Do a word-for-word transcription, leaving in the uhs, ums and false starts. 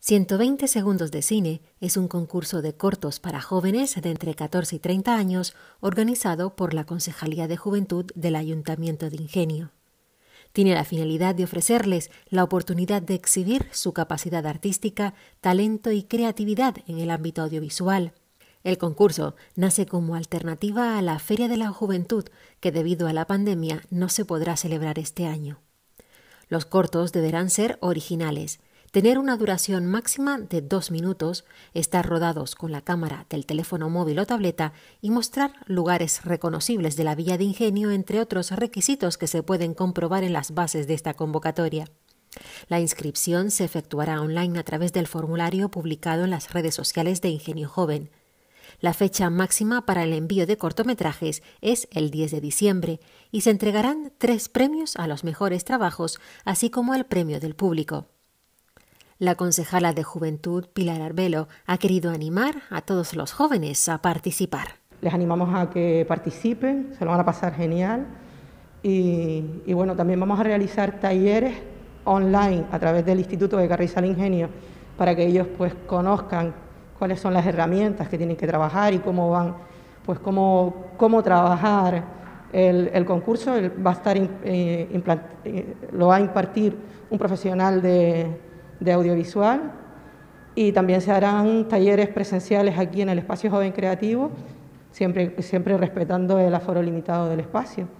ciento veinte Segundos de Cine es un concurso de cortos para jóvenes de entre catorce y treinta años organizado por la Concejalía de Juventud del Ayuntamiento de Ingenio. Tiene la finalidad de ofrecerles la oportunidad de exhibir su capacidad artística, talento y creatividad en el ámbito audiovisual. El concurso nace como alternativa a la Feria de la Juventud, que debido a la pandemia no se podrá celebrar este año. Los cortos deberán ser originales, tener una duración máxima de dos minutos, estar rodados con la cámara del teléfono móvil o tableta y mostrar lugares reconocibles de la Villa de Ingenio, entre otros requisitos que se pueden comprobar en las bases de esta convocatoria. La inscripción se efectuará online a través del formulario publicado en las redes sociales de Ingenio Joven. La fecha máxima para el envío de cortometrajes es el diez de diciembre y se entregarán tres premios a los mejores trabajos, así como el premio del público. La concejala de Juventud, Pilar Arbelo, ha querido animar a todos los jóvenes a participar. Les animamos a que participen, se lo van a pasar genial. Y, y bueno, también vamos a realizar talleres online a través del Instituto de Carrizal Ingenio para que ellos pues conozcan cuáles son las herramientas que tienen que trabajar y cómo van, pues cómo, cómo trabajar el, el concurso. El, va a estar eh, implant, eh, lo va a impartir un profesional de... de audiovisual, y también se harán talleres presenciales aquí en el Espacio Joven Creativo, siempre, siempre respetando el aforo limitado del espacio.